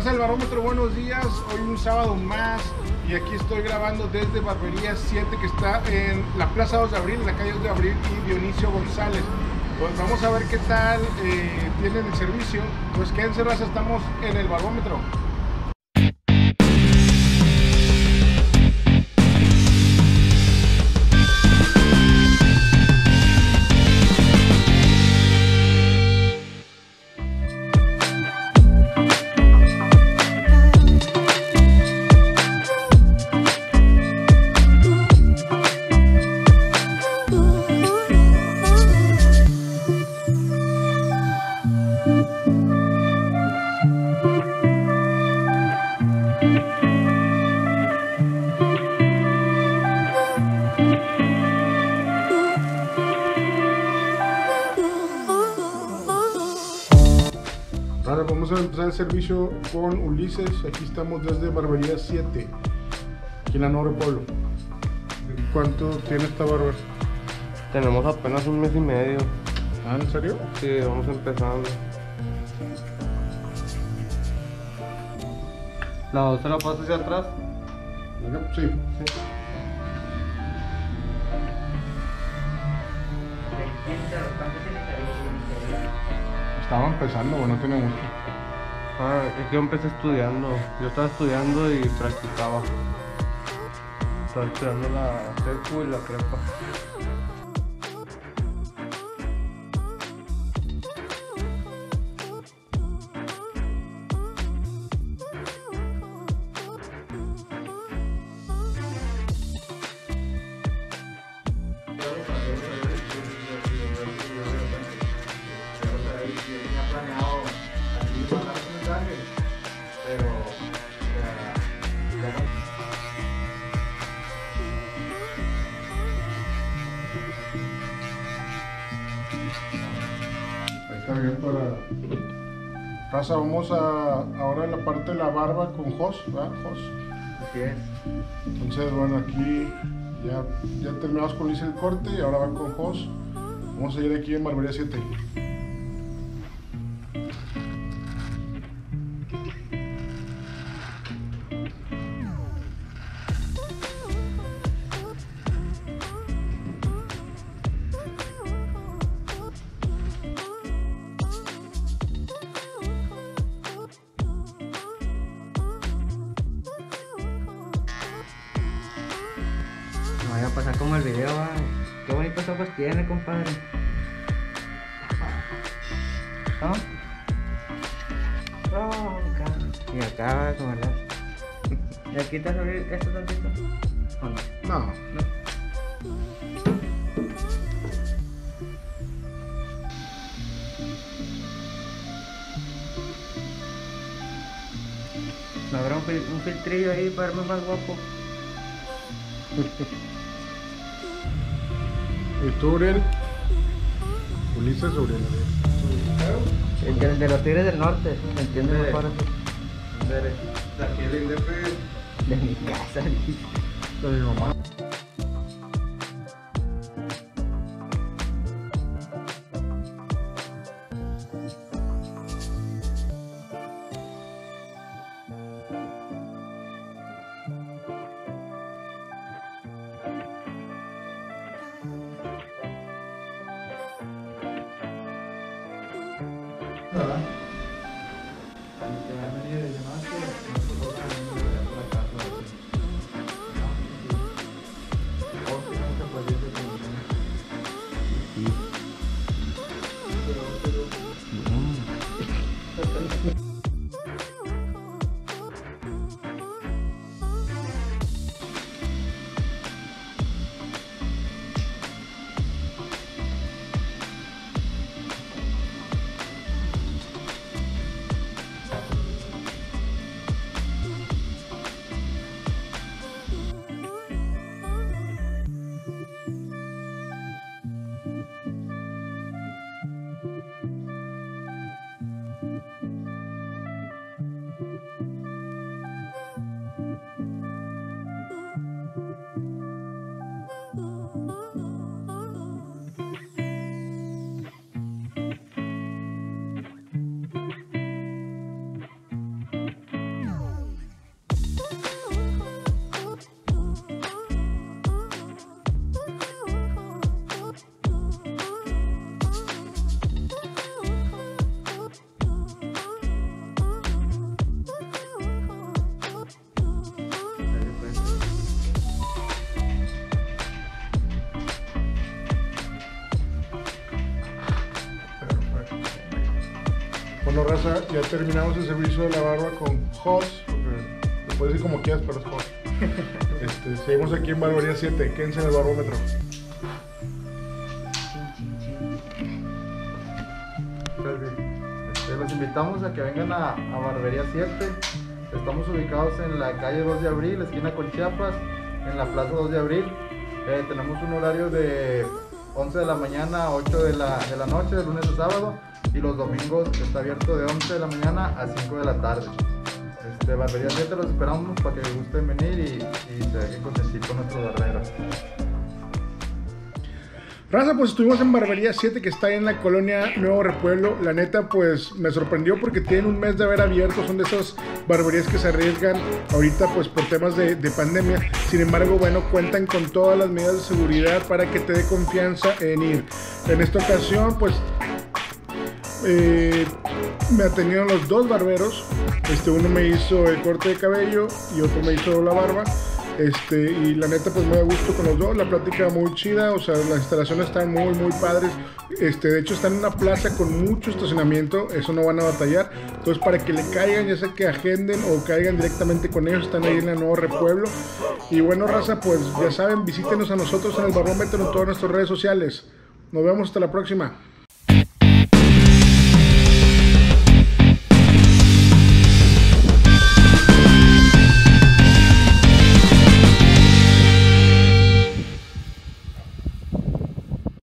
Raza del Barbómetro, buenos días. Hoy un sábado más y aquí estoy grabando desde Barbería 7, que está en la Plaza 2 de Abril, en la calle 2 de Abril y Dionisio González. Pues vamos a ver qué tal tienen el servicio. Pues quédense, raza, estamos en el Barbómetro. Ahora vamos a empezar el servicio con Ulises. Aquí estamos desde Barbería 7, aquí en la Nuevo Repueblo. ¿Cuánto tiene esta barber? Tenemos apenas un mes y medio. ¿Ah, en serio? Sí, vamos empezando. ¿La voz se la pasa hacia atrás? Sí. Sí. Estaba empezando, bueno, no tenía mucho. Ah, es que yo empecé estudiando. Yo estaba estudiando y practicaba. Estaba estudiando la secu y la prepa. Raza, vamos ahora a la parte de la barba con Joss, ¿verdad, Joss? Así es. Entonces, bueno, aquí ya terminamos con Luis el corte y ahora van con Joss. Vamos a ir aquí en Barbería 7. Voy a pasar como el video, va. Qué bonitas ojos tiene, compadre. ¿No? Oh, acá. Y acá va a comerla. ¿Y aquí te vas a abrir esto tantito? ¿O no? No. ¿No habrá un filtrillo ahí para verme más guapo? ¿Y tú, Uriel? Ulises, Uriel. El de los Tigres del Norte, ¿me entiendes? ¿De aquí el INDEP? De mi casa, de mi mamá. raza, ya terminamos el servicio de la barba con Joss. Lo puedes decir como quieras, pero es Joss. Seguimos aquí en Barbería 7. Quédense en el Barbómetro. Los invitamos a que vengan a Barbería 7. Estamos ubicados en la calle 2 de Abril, esquina con Chiapas, en la Plaza 2 de Abril. Tenemos un horario de 11 de la mañana a 8 de la noche, de lunes a sábado, y los domingos está abierto de 11 de la mañana a 5 de la tarde. Barbería 7 los esperamos para que les gusten venir y se dejen consentir con nuestros barberos. Raza, pues estuvimos en Barbería 7, que está ahí en la colonia Nuevo Repueblo. La neta, pues me sorprendió porque tienen un mes de haber abierto. Son de esas barberías que se arriesgan ahorita pues por temas de pandemia. Sin embargo, bueno, cuentan con todas las medidas de seguridad para que te dé confianza en ir. En esta ocasión, pues me atendieron los dos barberos. Uno me hizo el corte de cabello y otro me hizo la barba. Y la neta pues muy a gusto con los dos, la plática muy chida, o sea, las instalaciones están muy padres, de hecho están en una plaza con mucho estacionamiento, eso no van a batallar, entonces para que le caigan, ya sea que agenden o caigan directamente con ellos, están ahí en el Nuevo Repueblo. Y bueno raza, pues ya saben, visítenos a nosotros en el Barbómetro en todas nuestras redes sociales, nos vemos hasta la próxima.